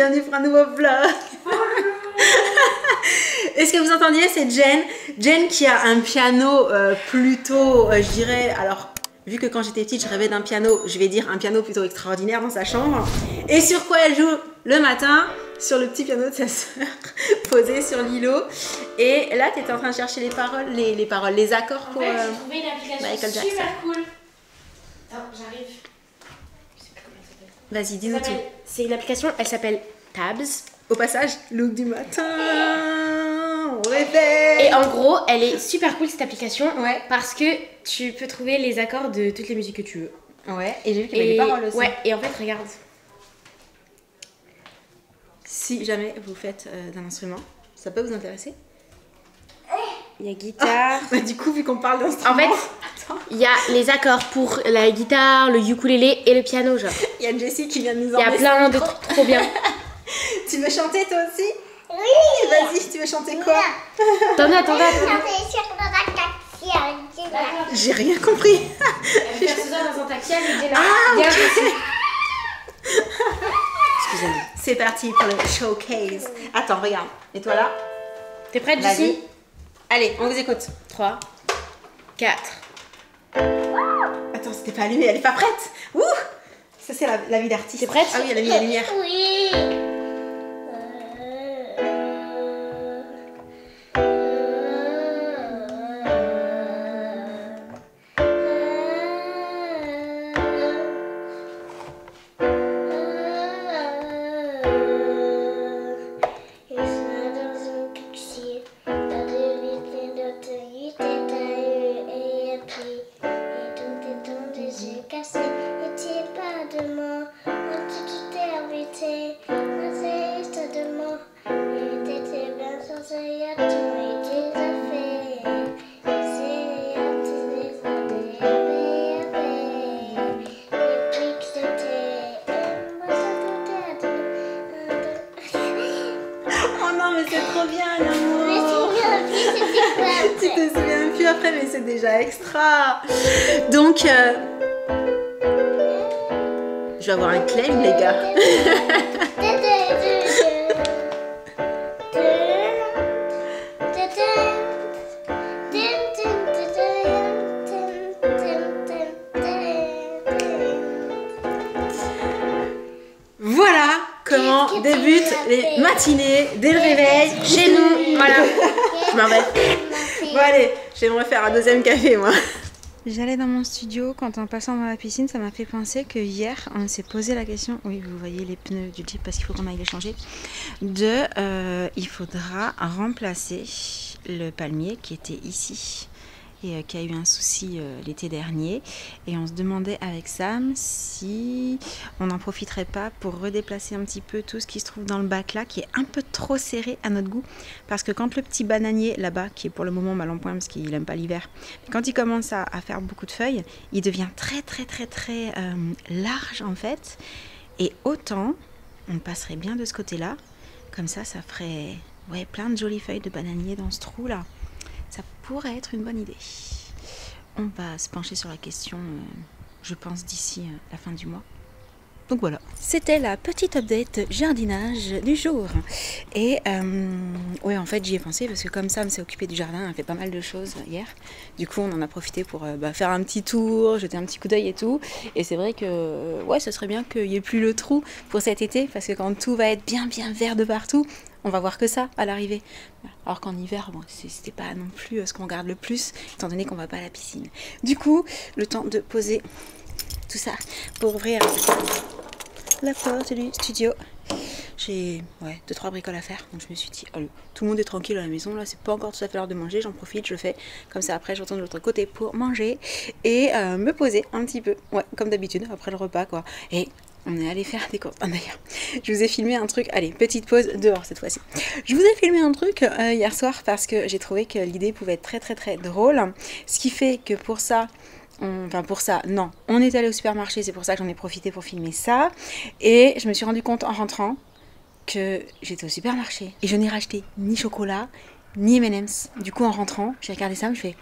bienvenue pour un nouveau vlog. Et ce que vous entendiez, c'est Jen. Jen qui a un piano plutôt, je dirais, alors vu que quand j'étais petite je rêvais d'un piano, je vais dire un piano plutôt extraordinaire dans sa chambre. Et sur quoi elle joue le matin? Sur le petit piano de sa soeur, posé sur l'îlot. Et là, tu étais en train de chercher les paroles, les accords pour Michael Jackson. En fait, j'ai trouvé une application super cool. Attends, j'arrive. Je sais plus comment elle s'appelle. Vas-y, dis-nous tout. C'est une application, elle s'appelle Tabs. Au passage, look du matin, on réveille. Et en gros, elle est super cool cette application, ouais, parce que tu peux trouver les accords de toutes les musiques que tu veux. Ouais, et j'ai vu qu'il y avait les paroles aussi. Ouais, et en fait, regarde. Si jamais vous faites d'un instrument, ça peut vous intéresser. Il y a guitare. Bah du coup, vu qu'on parle d'instrument, en fait, il y a les accords pour la guitare, le ukulélé et le piano, genre. Il y a Jessy qui vient de nous emmener. Il y a plein de trucs trop bien. Tu veux chanter toi aussi? Oui. Vas-y, tu veux chanter quoi? Attendez. J'ai rien compris. Elle fait ça dans un taxi, elle est là. C'est parti pour le showcase. Attends, regarde. Et toi là? T'es prête d'ici? Allez, on vous écoute. 3, 4. Attends, c'était pas allumé, elle est pas prête. Ouh! Ça, c'est la vie d'artiste. T'es prête? Ah oui, elle a mis la lumière. Oui! Après, mais c'est déjà extra. Donc je vais avoir un claim, les gars. Voilà comment débutent les matinées dès le réveil chez nous. Voilà, je m'en vais. Bon allez, j'aimerais faire un deuxième café moi. J'allais dans mon studio quand en passant dans la piscine, ça m'a fait penser que hier on s'est posé la question, oui vous voyez les pneus du Jeep parce qu'il faut qu'on aille les changer, il faudra remplacer le palmier qui était ici et qui a eu un souci l'été dernier, et on se demandait avec Sam si on n'en profiterait pas pour redéplacer un petit peu tout ce qui se trouve dans le bac là, qui est un peu trop serré à notre goût, parce que quand le petit bananier là-bas, qui est pour le moment mal en point parce qu'il n'aime pas l'hiver, quand il commence à faire beaucoup de feuilles, il devient très large en fait, et autant on passerait bien de ce côté-là, comme ça, ça ferait ouais, plein de jolies feuilles de bananier dans ce trou là. Ça pourrait être une bonne idée. On va se pencher sur la question, je pense, d'ici la fin du mois. Donc voilà. C'était la petite update jardinage du jour. Et ouais, en fait, j'y ai pensé parce que comme Sam s'est occupé du jardin, elle fait pas mal de choses hier. Du coup, on en a profité pour faire un petit tour, jeter un petit coup d'œil et tout. Et c'est vrai que, ouais, ce serait bien qu'il n'y ait plus le trou pour cet été, parce que quand tout va être bien vert de partout, on va voir que ça à l'arrivée. Alors qu'en hiver, bon, c'était pas non plus ce qu'on garde le plus, étant donné qu'on va pas à la piscine. Du coup, le temps de poser tout ça pour ouvrir la porte du studio. J'ai 2-3 bricoles à faire, donc je me suis dit, allez, tout le monde est tranquille à la maison, là c'est pas encore tout à fait l'heure de manger, j'en profite, je fais comme ça, après je retourne de l'autre côté pour manger et me poser un petit peu, ouais, comme d'habitude, après le repas quoi. Et on est allé faire des courses. Ah, d'ailleurs, je vous ai filmé un truc. Allez, petite pause dehors cette fois-ci. Je vous ai filmé un truc hier soir parce que j'ai trouvé que l'idée pouvait être très drôle. Ce qui fait que pour ça, on est allé au supermarché. C'est pour ça que j'en ai profité pour filmer ça. Et je me suis rendu compte en rentrant que j'étais au supermarché. Et je n'ai racheté ni chocolat, ni M&M's. Du coup, en rentrant, j'ai regardé ça, je me suis fait...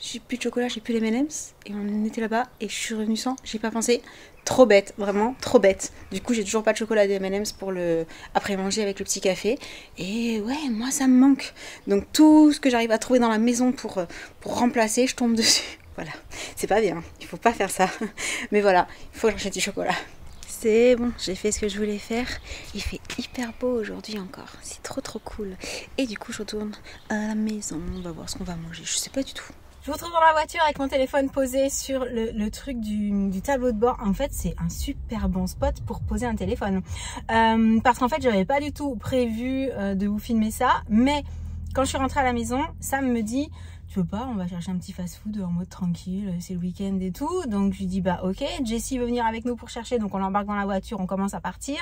J'ai plus de chocolat, j'ai plus les M&M's. Et on était là-bas et je suis revenue sans, j'ai pas pensé. Trop bête, vraiment trop bête. Du coup, j'ai toujours pas de chocolat des M&M's pour le après-manger avec le petit café. Et ouais, moi ça me manque. Donc tout ce que j'arrive à trouver dans la maison pour remplacer, je tombe dessus. Voilà, c'est pas bien, il faut pas faire ça. Mais voilà, il faut que j'achète du chocolat. C'est bon, j'ai fait ce que je voulais faire. Il fait hyper beau aujourd'hui encore. C'est trop trop cool. Et du coup, je retourne à la maison. On va voir ce qu'on va manger. Je sais pas du tout. Je vous retrouve dans la voiture avec mon téléphone posé sur le truc du tableau de bord. En fait, c'est un super bon spot pour poser un téléphone. Parce qu'en fait, j'avais pas du tout prévu de vous filmer ça. Mais quand je suis rentrée à la maison, Sam me dit... Je peux pas, on va chercher un petit fast-food en mode tranquille, c'est le week-end et tout. Donc je lui dis bah ok, Jessy veut venir avec nous pour chercher, donc on l'embarque dans la voiture, on commence à partir.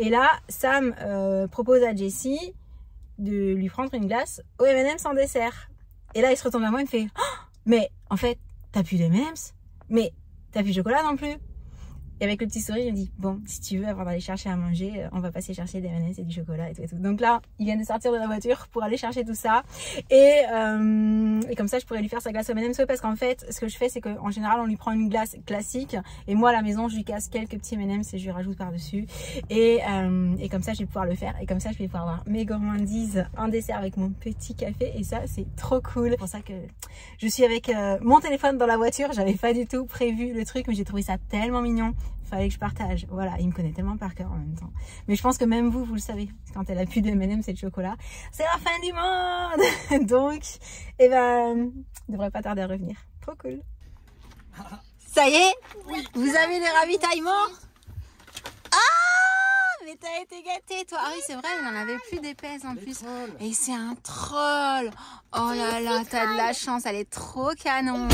Et là, Sam propose à Jessy de lui prendre une glace au M&M's sans dessert. Et là, il se retourne à moi et me fait oh, mais en fait, t'as plus de M&M's, mais t'as plus de chocolat non plus. Et avec le petit sourire, il me dit bon, si tu veux, avant d'aller chercher à manger, on va passer chercher des M&M's et du chocolat et tout, et tout. Donc là, il vient de sortir de la voiture pour aller chercher tout ça. Et comme ça, je pourrais lui faire sa glace au M&M's. Parce qu'en fait, ce que je fais, c'est qu'en général, on lui prend une glace classique. Et moi, à la maison, je lui casse quelques petits M&M's et je lui rajoute par-dessus. Et comme ça, je vais pouvoir le faire. Et comme ça, je vais pouvoir avoir mes gourmandises en dessert avec mon petit café. Et ça, c'est trop cool. C'est pour ça que je suis avec mon téléphone dans la voiture. J'avais pas du tout prévu le truc, mais j'ai trouvé ça tellement mignon. Fallait que je partage. Voilà, il me connaît tellement par cœur en même temps. Mais je pense que même vous, vous le savez. Quand elle a plus de M&M, c'est de chocolat. C'est la fin du monde. Donc, eh ben, je devrais pas tarder à revenir. Trop cool. Ça y est, oui. Vous avez les ravitaillements. Ah, mais t'as été gâtée, toi. Ah oui, c'est vrai, on en avait plus d'épaisse en plus. Trolls. Et c'est un troll. Oh là là, t'as de la chance. Elle est trop canon.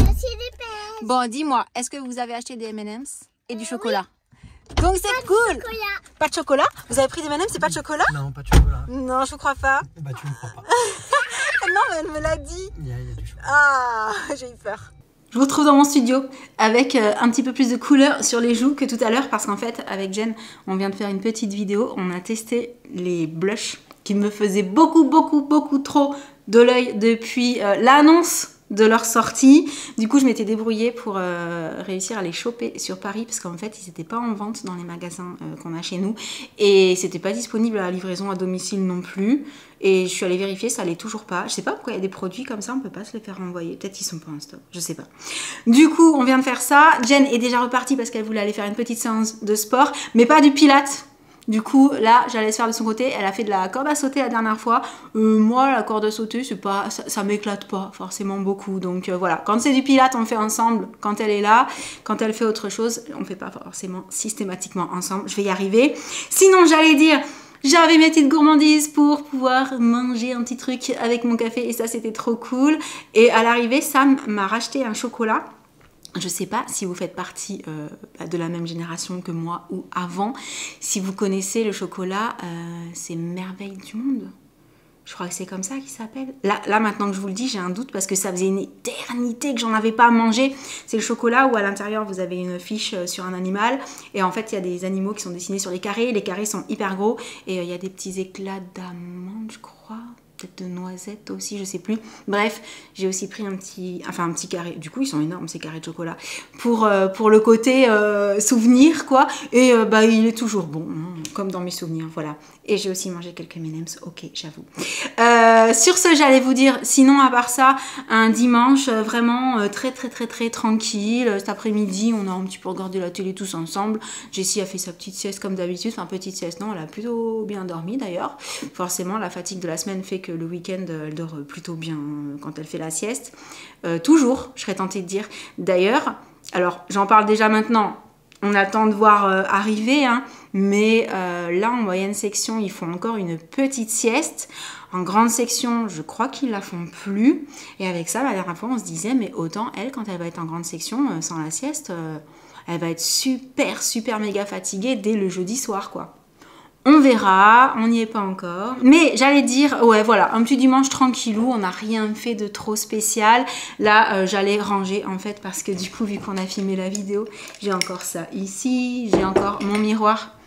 Bon, dis-moi, est-ce que vous avez acheté des M&M's? Et du chocolat. Oui. Donc c'est cool. Pas de chocolat. Vous avez pris des M&M's, c'est pas de chocolat? Non, pas de chocolat. Non, je crois pas. Bah tu me crois pas. Non, mais elle me l'a dit. Il y a du chocolat. Ah, j'ai eu peur. Je vous retrouve dans mon studio avec un petit peu plus de couleur sur les joues que tout à l'heure parce qu'en fait, avec Jen, on vient de faire une petite vidéo. On a testé les blushs qui me faisaient beaucoup trop de l'œil depuis l'annonce de leur sortie. Du coup, je m'étais débrouillée pour réussir à les choper sur Paris parce qu'en fait, ils n'étaient pas en vente dans les magasins qu'on a chez nous et c'était pas disponible à la livraison à domicile non plus. Et je suis allée vérifier, ça allait toujours pas. Je sais pas pourquoi il y a des produits comme ça, on peut pas se les faire envoyer. Peut-être qu'ils sont pas en stock, je sais pas. Du coup, on vient de faire ça. Jen est déjà repartie parce qu'elle voulait aller faire une petite séance de sport, mais pas du pilates. Du coup, là, j'allais se faire de son côté. Elle a fait de la corde à sauter la dernière fois. Moi, la corde à sauter, c'est pas, ça m'éclate pas forcément beaucoup. Donc voilà, quand c'est du pilates, on fait ensemble. Quand elle est là, quand elle fait autre chose, on fait pas forcément systématiquement ensemble. Je vais y arriver. Sinon, j'allais dire... J'avais mes petites gourmandises pour pouvoir manger un petit truc avec mon café. Et ça, c'était trop cool. Et à l'arrivée, Sam m'a racheté un chocolat. Je sais pas si vous faites partie de la même génération que moi ou avant. Si vous connaissez le chocolat, c'est merveille du monde. Je crois que c'est comme ça qu'il s'appelle. Là, maintenant que je vous le dis, j'ai un doute parce que ça faisait une éternité que j'en avais pas mangé. C'est le chocolat où à l'intérieur, vous avez une fiche sur un animal. Et en fait, il y a des animaux qui sont dessinés sur les carrés. Les carrés sont hyper gros. Et il y a des petits éclats d'amande, je crois. Peut-être de noisettes aussi, je sais plus. Bref, j'ai aussi pris un petit carré. Du coup, ils sont énormes, ces carrés de chocolat. Pour le côté souvenir, quoi. Et bah, il est toujours bon, hein, comme dans mes souvenirs, voilà. Et j'ai aussi mangé quelques M&M's, ok, j'avoue. Sur ce, j'allais vous dire, sinon, à part ça, un dimanche vraiment très tranquille. Cet après-midi, on a un petit peu regardé la télé tous ensemble. Jessie a fait sa petite sieste comme d'habitude. Enfin, petite sieste, non, elle a plutôt bien dormi, d'ailleurs. Forcément, la fatigue de la semaine fait que le week-end, elle dort plutôt bien quand elle fait la sieste. Toujours, je serais tentée de dire. D'ailleurs, alors j'en parle déjà maintenant, on attend de voir arriver, hein, mais là, en moyenne section, ils font encore une petite sieste. En grande section, je crois qu'ils la font plus. Et avec ça, la dernière fois, on se disait, mais autant elle, quand elle va être en grande section, sans la sieste, elle va être super méga fatiguée dès le jeudi soir, quoi. On verra, on n'y est pas encore. Mais j'allais dire, ouais voilà, un petit dimanche tranquillou, on n'a rien fait de trop spécial. Là, j'allais ranger en fait parce que du coup, vu qu'on a filmé la vidéo, j'ai encore ça ici, j'ai encore mon miroir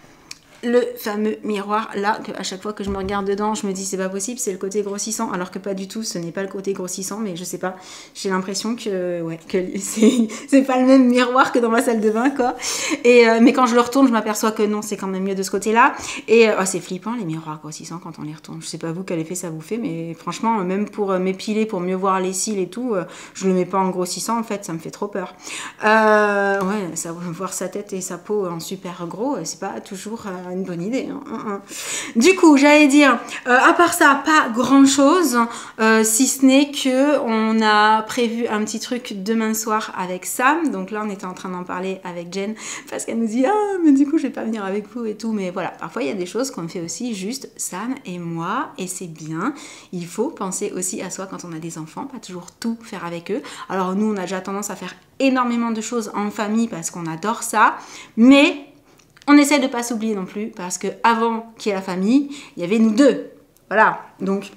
le fameux miroir là, que à chaque fois que je me regarde dedans, je me dis c'est pas possible, c'est le côté grossissant, alors que pas du tout, ce n'est pas le côté grossissant, mais je sais pas, j'ai l'impression que, ouais, que c'est pas le même miroir que dans ma salle de bain, quoi. Et, mais quand je le retourne, je m'aperçois que non, c'est quand même mieux de ce côté-là. Et oh, c'est flippant les miroirs grossissants quand on les retourne. Je sais pas vous quel effet ça vous fait, mais franchement, même pour m'épiler, pour mieux voir les cils et tout, je le mets pas en grossissant, en fait, ça me fait trop peur. Ouais, ça, voir sa tête et sa peau en super gros, c'est pas toujours une bonne idée. Hein. Du coup, j'allais dire, à part ça, pas grand chose, si ce n'est que on a prévu un petit truc demain soir avec Sam. Donc là, on était en train d'en parler avec Jen parce qu'elle nous dit ah, mais du coup, je vais pas venir avec vous et tout. Mais voilà, parfois il y a des choses qu'on fait aussi juste Sam et moi, et c'est bien. Il faut penser aussi à soi quand on a des enfants, pas toujours tout faire avec eux. Alors nous, on a déjà tendance à faire énormément de choses en famille parce qu'on adore ça, mais on essaie de pas s'oublier non plus, parce que avant qu'il y ait la famille, il y avait nous deux. Voilà, donc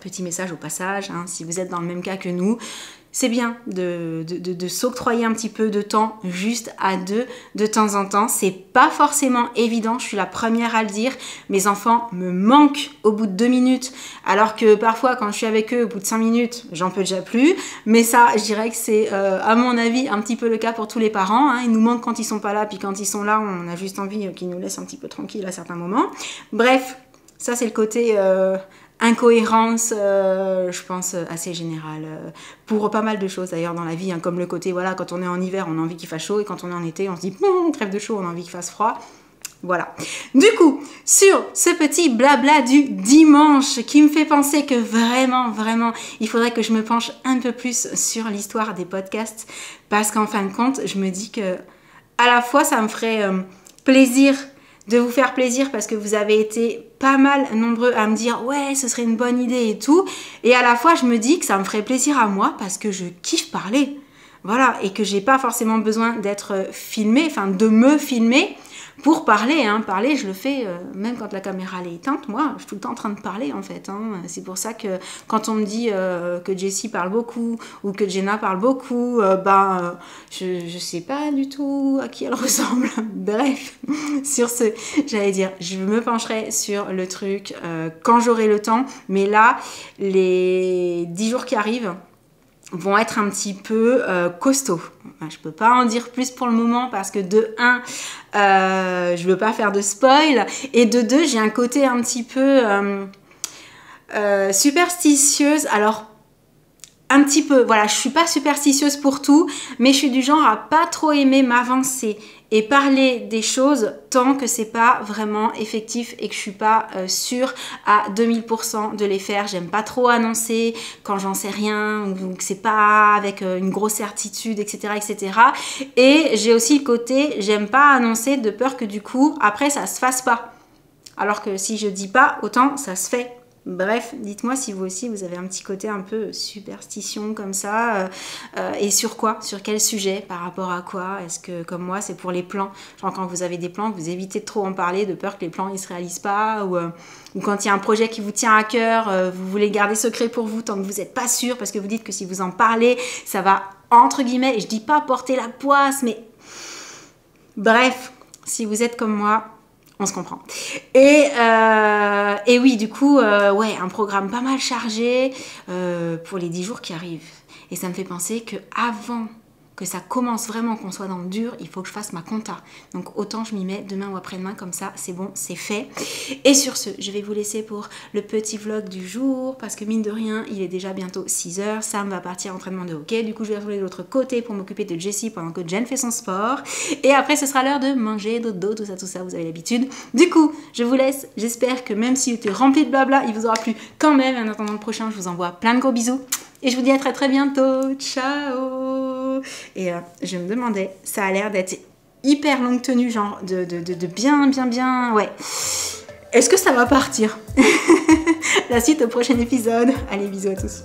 petit message au passage, hein, si vous êtes dans le même cas que nous, c'est bien de s'octroyer un petit peu de temps juste à deux de temps en temps. C'est pas forcément évident, je suis la première à le dire. Mes enfants me manquent au bout de 2 minutes, alors que parfois quand je suis avec eux, au bout de 5 minutes, j'en peux déjà plus. Mais ça, je dirais que c'est à mon avis un petit peu le cas pour tous les parents. Hein. Ils nous manquent quand ils sont pas là, puis quand ils sont là, on a juste envie qu'ils nous laissent un petit peu tranquilles à certains moments. Bref, ça c'est le côté... incohérence, je pense, assez générale pour pas mal de choses d'ailleurs dans la vie, hein, comme le côté, voilà, quand on est en hiver, on a envie qu'il fasse chaud, et quand on est en été, on se dit, trêve de chaud, on a envie qu'il fasse froid. Voilà. Du coup, sur ce petit blabla du dimanche qui me fait penser que vraiment, vraiment, il faudrait que je me penche un peu plus sur l'histoire des podcasts, parce qu'en fin de compte, je me dis que à la fois, ça me ferait plaisir de vous faire plaisir parce que vous avez été pas mal nombreux à me dire ouais, ce serait une bonne idée et tout, et à la fois je me dis que ça me ferait plaisir à moi parce que je kiffe parler, voilà, et que j'ai pas forcément besoin d'être filmée, enfin de me filmer pour parler, hein. Parler, je le fais même quand la caméra elle est éteinte, moi je suis tout le temps en train de parler en fait, hein. C'est pour ça que quand on me dit que Jessy parle beaucoup ou que Jenna parle beaucoup, je sais pas du tout à qui elle ressemble. Bref, sur ce, j'allais dire, je me pencherai sur le truc quand j'aurai le temps, mais là, les 10 jours qui arrivent vont être un petit peu costauds. Enfin, je peux pas en dire plus pour le moment parce que de 1, je veux pas faire de spoil, et de 2, j'ai un côté un petit peu superstitieuse. Alors un petit peu, voilà, je suis pas superstitieuse pour tout, mais je suis du genre à pas trop aimer m'avancer et parler des choses tant que c'est pas vraiment effectif et que je suis pas sûre à 2000% de les faire. J'aime pas trop annoncer quand j'en sais rien, ou que c'est pas avec une grosse certitude, etc., etc. Et j'ai aussi le côté, j'aime pas annoncer de peur que du coup, après, ça se fasse pas. Alors que si je dis pas, autant ça se fait. Bref, dites-moi si vous aussi vous avez un petit côté un peu superstition comme ça, et sur quoi, sur quel sujet, par rapport à quoi. Est-ce que comme moi c'est pour les plans, genre quand vous avez des plans vous évitez de trop en parler de peur que les plans ils se réalisent pas, ou quand il y a un projet qui vous tient à cœur, vous voulez garder secret pour vous tant que vous n'êtes pas sûr, parce que vous dites que si vous en parlez ça va, entre guillemets, et je dis pas porter la poisse, mais bref, si vous êtes comme moi, on se comprend. Et oui, du coup, ouais, un programme pas mal chargé pour les 10 jours qui arrivent. Et ça me fait penser que avant que ça commence vraiment, qu'on soit dans le dur, il faut que je fasse ma compta. Donc autant je m'y mets demain ou après-demain, comme ça, c'est bon, c'est fait. Et sur ce, je vais vous laisser pour le petit vlog du jour, parce que mine de rien, il est déjà bientôt 6 h. Sam va partir à entraînement de hockey, du coup je vais retourner de l'autre côté pour m'occuper de Jessy pendant que Jen fait son sport. Et après, ce sera l'heure de manger, dodo, tout ça, vous avez l'habitude. Du coup, je vous laisse. J'espère que même s'il était rempli de blabla, il vous aura plu quand même. Et en attendant le prochain, je vous envoie plein de gros bisous. Et je vous dis à très très bientôt. Ciao. Et je me demandais, ça a l'air d'être hyper longue tenue, genre de bien, ouais. Est-ce que ça va partir? La suite au prochain épisode. Allez, bisous à tous.